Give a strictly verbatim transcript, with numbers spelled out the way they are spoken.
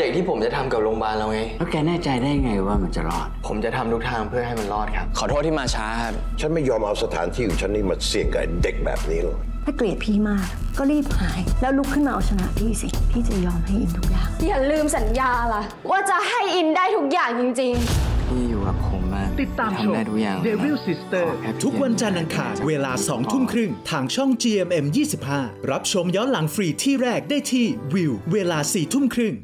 เจกต์ที่ผมจะทำกับโรงพยาบาลเราไงแล้วแกแน่ใจได้ไงว่ามันจะรอดผมจะทำทุกทางเพื่อให้มันรอดครับขอโทษที่มาช้าครับฉันไม่ยอมเอาสถานที่ของฉันนี่มาเสี่ยงกับเด็กแบบนี้หรอกถ้าเกลียดพี่มากก็รีบหายแล้วลุกขึ้นมาเอาชนะพี่สิพี่จะยอมให้อินทุกอย่างอย่าลืมสัญญาล่ะว่าจะให้อินได้ทุกอย่างจริงๆพี่อยู่กับผมมาติดตามชม Devil Sister ทุกวันจันทร์อังคารเวลาสองทุ่มครึ่งทางช่อง จี เอ็ม เอ็ม ยี่สิบห้ารับชมย้อนหลังฟรีที่แรกได้ที่วิวเวลาสี่ทุ่มครึ่ง